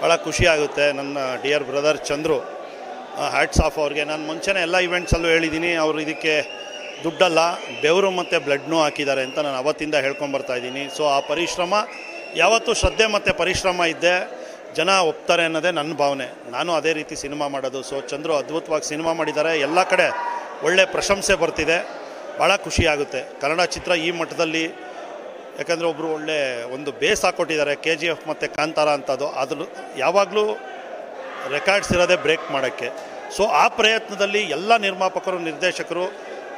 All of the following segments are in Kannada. ಭಾಳ ಖುಷಿಯಾಗುತ್ತೆ. ನನ್ನ dear brother Chandru, hats off ಅವ್ರಿಗೆ. ನಾನು ಮುಂಚೆನೇ ಎಲ್ಲ ಇವೆಂಟ್ಸಲ್ಲೂ ಹೇಳಿದ್ದೀನಿ, ಅವರು ಇದಕ್ಕೆ ದುಡ್ಡಲ್ಲ, ಬೆವರು ಮತ್ತು ಬ್ಲಡ್ನೂ ಹಾಕಿದ್ದಾರೆ ಅಂತ ನಾನು ಅವತ್ತಿಂದ ಹೇಳ್ಕೊಂಬರ್ತಾ ಇದ್ದೀನಿ. ಸೊ ಆ ಪರಿಶ್ರಮ ಯಾವತ್ತೂ ಶ್ರದ್ಧೆ ಮತ್ತು ಪರಿಶ್ರಮ ಇದ್ದೇ ಜನ ಒಪ್ತಾರೆ ಅನ್ನೋದೇ ನನ್ನ ಭಾವನೆ. ನಾನು ಅದೇ ರೀತಿ ಸಿನಿಮಾ ಮಾಡೋದು. ಸೊ ಚಂದ್ರು ಅದ್ಭುತವಾಗಿ ಸಿನಿಮಾ ಮಾಡಿದ್ದಾರೆ, ಎಲ್ಲ ಕಡೆ ಒಳ್ಳೆ ಪ್ರಶಂಸೆ ಬರ್ತಿದೆ, ಭಾಳ ಖುಷಿಯಾಗುತ್ತೆ. ಕನ್ನಡ ಚಿತ್ರ ಈ ಮಟ್ಟದಲ್ಲಿ, ಯಾಕಂದರೆ ಒಬ್ಬರು ಒಳ್ಳೆ ಒಂದು ಬೇಸ್ ಹಾಕ್ಕೊಟ್ಟಿದ್ದಾರೆ. KGF ಮತ್ತು ಕಾಂತಾರ ಅಂಥದ್ದು ಅದ್ರ ಯಾವಾಗಲೂ ರೆಕಾರ್ಡ್ಸ್ ಇರೋದೇ ಬ್ರೇಕ್ ಮಾಡೋಕ್ಕೆ. ಸೊ ಆ ಪ್ರಯತ್ನದಲ್ಲಿ ಎಲ್ಲ ನಿರ್ಮಾಪಕರು, ನಿರ್ದೇಶಕರು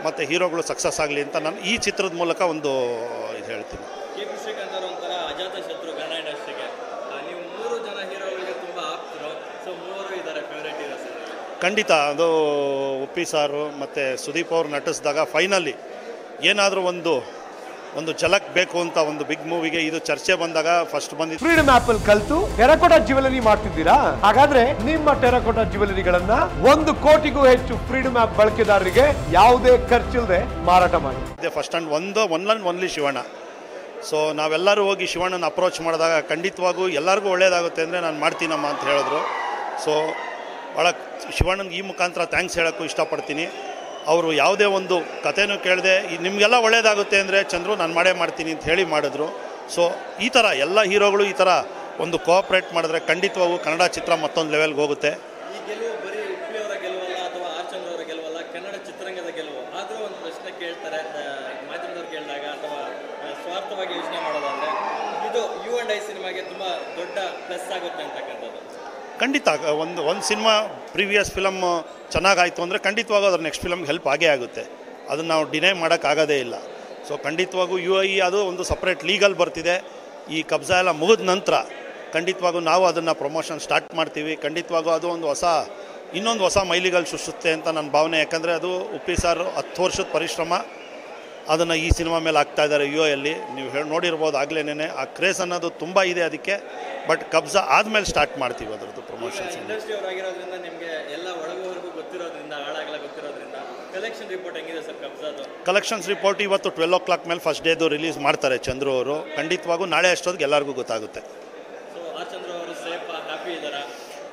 ಮತ್ತು ಹೀರೋಗಳು ಸಕ್ಸಸ್ ಆಗಲಿ ಅಂತ ನಾನು ಈ ಚಿತ್ರದ ಮೂಲಕ ಒಂದು ಇದು ಹೇಳ್ತೀನಿ. ಖಂಡಿತ ಅದು ಉಪ್ಪಿ ಸಾರು ಮತ್ತು ಸುದೀಪ್ ಅವರು ನಟಿಸಿದಾಗ ಫೈನಲಿ ಏನಾದರೂ ಒಂದು ಝಲಕ್ ಬೇಕು ಅಂತ ಒಂದು ಬಿಗ್ ಮೂವಿಗೆ ಇದು ಚರ್ಚೆ ಬಂದಾಗ ಫಸ್ಟ್ ಬಂದಿದೆ. ಫ್ರೀಡಮ್ ಆಪ್ ಅಲ್ಲಿ ಕಲಿತು ಟೆರಕೋಟಾ ಜ್ಯುವೆಲರಿ ಮಾಡ್ತಿದ್ದೀರಾ, ಹಾಗಾದ್ರೆ ನಿಮ್ಮ ಟೆರಕೋಟಾ ಜ್ಯುವೆಲರಿಗಳನ್ನ 1 ಕೋಟಿಗೂ ಹೆಚ್ಚು ಫ್ರೀಡಮ್ ಆಪ್ ಬಳಕೆದಾರರಿಗೆ ಯಾವುದೇ ಖರ್ಚಿಲ್ಲದೆ ಮಾರಾಟ ಮಾಡಿ. First and only Shivanna. So ನಾವೆಲ್ಲರೂ ಹೋಗಿ ಶಿವಣ್ಣನ ಅಪ್ರೋಚ್ ಮಾಡಿದಾಗ ಖಂಡಿತವಾಗೂ ಎಲ್ಲರಿಗೂ ಒಳ್ಳೇದಾಗುತ್ತೆ ಅಂದರೆ ನಾನು ಮಾಡ್ತೀನಮ್ಮ ಅಂತ ಹೇಳಿದ್ರು. ಸೊ ಭಾಳ ಶಿವಣ್ಣನಿಗೆ ಈ ಮುಖಾಂತರ ಥ್ಯಾಂಕ್ಸ್ ಹೇಳೋಕ್ಕೂ ಇಷ್ಟಪಡ್ತೀನಿ. ಅವರು ಯಾವುದೇ ಒಂದು ಕಥೆನೂ ಕೇಳದೆ ನಿಮಗೆಲ್ಲ ಒಳ್ಳೆಯದಾಗುತ್ತೆ ಅಂದರೆ ಚಂದ್ರು ನಾನು ಮಾಡೇ ಮಾಡ್ತೀನಿ ಅಂತ ಹೇಳಿ ಮಾಡಿದ್ರು. ಸೊ ಈ ಥರ ಎಲ್ಲ ಹೀರೋಗಳು ಈ ಥರ ಒಂದು ಕೋಆಪ್ರೇಟ್ ಮಾಡಿದ್ರೆ ಖಂಡಿತವಾಗೂ ಕನ್ನಡ ಚಿತ್ರ ಮತ್ತೊಂದು ಲೆವೆಲ್ಗೆ ಹೋಗುತ್ತೆ. ಖಂಡಿತ ಒಂದು ಸಿನಿಮಾ ಪ್ರೀವಿಯಸ್ ಫಿಲಮ್ ಚೆನ್ನಾಗಾಯಿತು ಅಂದರೆ ಖಂಡಿತವಾಗೂ ಅದ್ರ ನೆಕ್ಸ್ಟ್ ಫಿಲಮ್ಗೆ ಹೆಲ್ಪ್ ಆಗೇ ಆಗುತ್ತೆ. ಅದನ್ನು ನಾವು ಡಿನೈ ಮಾಡೋಕ್ಕಾಗೋದೇ ಇಲ್ಲ. ಸೊ ಖಂಡಿತವಾಗೂ UAE ಅದು ಒಂದು ಸಪ್ರೇಟ್ ಲೀಗಲ್ ಬರ್ತಿದೆ. ಈ ಕಬ್ಜಾ ಎಲ್ಲ ಮುಗಿದ ನಂತರ ಖಂಡಿತವಾಗೂ ನಾವು ಅದನ್ನು ಪ್ರಮೋಷನ್ ಸ್ಟಾರ್ಟ್ ಮಾಡ್ತೀವಿ. ಖಂಡಿತವಾಗೂ ಅದು ಒಂದು ಇನ್ನೊಂದು ಹೊಸ ಮೈಲಿಗಲ್ ಸೃಷ್ಟಿಸುತ್ತೆ ಅಂತ ನನ್ನ ಭಾವನೆ. ಯಾಕಂದರೆ ಅದು ಉಪ್ಪಿ ಸಾರು 10 ವರ್ಷದ ಪರಿಶ್ರಮ ಅದನ್ನು ಈ ಸಿನಿಮಾ ಮೇಲೆ ಹಾಕ್ತಾ ಇದ್ದಾರೆ UAE. ನೀವು ನೋಡಿರ್ಬೋದು ಆಗಲೇ ಆ ಕ್ರೇಸ್ ಅನ್ನೋದು ತುಂಬ ಇದೆ ಅದಕ್ಕೆ. ಬಟ್ ಕಬ್ಜಾ ಆದಮೇಲೆ ಸ್ಟಾರ್ಟ್ ಮಾಡ್ತೀವಿ ಅದರದ್ದು ಪ್ರಮೋಷನ್ಸ್. ಇಂಡಸ್ಟ್ರಿ ಅವರಾಗಿರೋದ್ರಿಂದ ನಿಮಗೆ ಎಲ್ಲ ಒಳಗೋವರೆಗೂ ಗೊತ್ತಿರೋದ್ರಿಂದ, ಆಳಾಗಲ ಗೊತ್ತಿರೋದ್ರಿಂದ ಕಲೆಕ್ಷನ್ ರಿಪೋರ್ಟ್ ಹೆಂಗಿದೆ ಸರ್ ಕಬ್ಜಾದು? ಕಲೆಕ್ಷನ್ಸ್ ರಿಪೋರ್ಟ್ ಇವತ್ತು 12 o'clock ಮೇಲೆ ಫಸ್ಟ್ ಡೇದು ರಿಲೀಸ್ ಮಾಡ್ತಾರೆ ಚಂದ್ರು ಅವರು. ಖಂಡಿತವಾಗೂ ನಾಳೆ ಅಷ್ಟೊತ್ತಿಗೆ ಎಲ್ಲರಿಗೂ ಗೊತ್ತಾಗುತ್ತೆ. ಸೊ ಆ ಚಂದ್ರು ಅವರು ಸೇಫ್ ಹ್ಯಾಪಿ ಇದ್ದಾರೆ?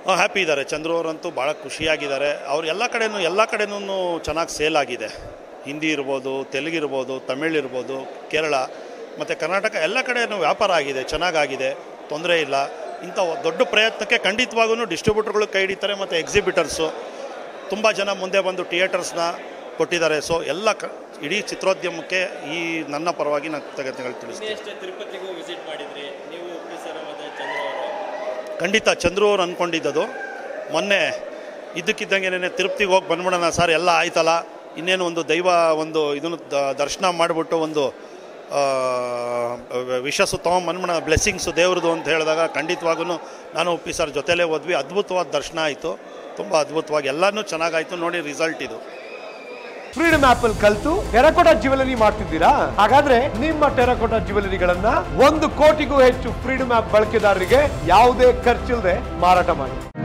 ಹಾಂ, ಹ್ಯಾಪಿ ಇದ್ದಾರೆ. ಚಂದ್ರು ಅವರಂತೂ ಭಾಳ ಖುಷಿಯಾಗಿದ್ದಾರೆ. ಅವ್ರು ಎಲ್ಲ ಕಡೆನೂ ಚೆನ್ನಾಗಿ ಸೇಲ್ ಆಗಿದೆ. ಹಿಂದಿ ಇರ್ಬೋದು, ತೆಲುಗಿರ್ಬೋದು, ತಮಿಳ್ ಇರ್ಬೋದು, ಕೇರಳ ಮತ್ತು ಕರ್ನಾಟಕ ಎಲ್ಲ ಕಡೆಯೂ ವ್ಯಾಪಾರ ಆಗಿದೆ, ಚೆನ್ನಾಗಾಗಿದೆ, ತೊಂದರೆ ಇಲ್ಲ. ಇಂಥ ದೊಡ್ಡ ಪ್ರಯತ್ನಕ್ಕೆ ಖಂಡಿತವಾಗೂ ಡಿಸ್ಟ್ರಿಬ್ಯೂಟರ್ಗಳು ಕೈ ಹಿಡಿತಾರೆ ಮತ್ತು ಎಕ್ಸಿಬಿಟರ್ಸು ತುಂಬ ಜನ ಮುಂದೆ ಬಂದು ಥಿಯೇಟರ್ಸ್ನ ಕೊಟ್ಟಿದ್ದಾರೆ. ಸೊ ಎಲ್ಲ ಇಡೀ ಚಿತ್ರೋದ್ಯಮಕ್ಕೆ ಈ ನನ್ನ ಪರವಾಗಿ ನಾನು ಕೃತಜ್ಞತೆಗಳು ತಿಳಿಸ್ತೀನಿ. ಖಂಡಿತ ಚಂದ್ರು ಅವ್ರು ಅಂದ್ಕೊಂಡಿದ್ದದು ಮೊನ್ನೆ ಇದ್ದಕ್ಕಿದ್ದಂಗೆ ತಿರುಪತಿಗೆ ಹೋಗಿ ಬಂದ್ಬಿಡೋಣ ಸರ್, ಎಲ್ಲ ಆಯ್ತಲ್ಲ, ಇನ್ನೇನು ಒಂದು ದೈವ ಒಂದು ಇದನ್ನು ದರ್ಶನ ಮಾಡಿಬಿಟ್ಟು ಒಂದು ವಿಶಸ್ಸು ತೊಗೊಂಬಂದ್ಬಿಡ, ಬ್ಲೆಸ್ಸಿಂಗ್ಸು ದೇವ್ರದ್ದು ಅಂತ ಹೇಳಿದಾಗ ಖಂಡಿತವಾಗೂ ನಾನು ಉಪ್ಪಿ ಸರ್ ಜೊತೆಲೇ ಹೋದ್ವಿ. ಅದ್ಭುತವಾದ ದರ್ಶನ ಆಯಿತು, ತುಂಬ ಅದ್ಭುತವಾಗಿ ಎಲ್ಲನೂ ಚೆನ್ನಾಗಾಯಿತು. ನೋಡಿ ರಿಸಲ್ಟ್ ಇದು. ಫ್ರೀಡಮ್ ಆಪ್ ಅಲ್ಲಿ ಕಲಿತು ಟೆರಕೋಟಾ ಜ್ಯುವೆಲರಿ ಮಾಡ್ತಿದ್ದೀರಾ, ಹಾಗಾದ್ರೆ ನಿಮ್ಮ ಟೆರಕೋಟಾ ಜ್ಯುವೆಲರಿಗಳನ್ನ 1 ಕೋಟಿಗೂ ಹೆಚ್ಚು ಫ್ರೀಡಮ್ ಆಪ್ ಬಳಕೆದಾರರಿಗೆ ಯಾವುದೇ ಖರ್ಚಿಲ್ಲದೆ ಮಾರಾಟ ಮಾಡಿ.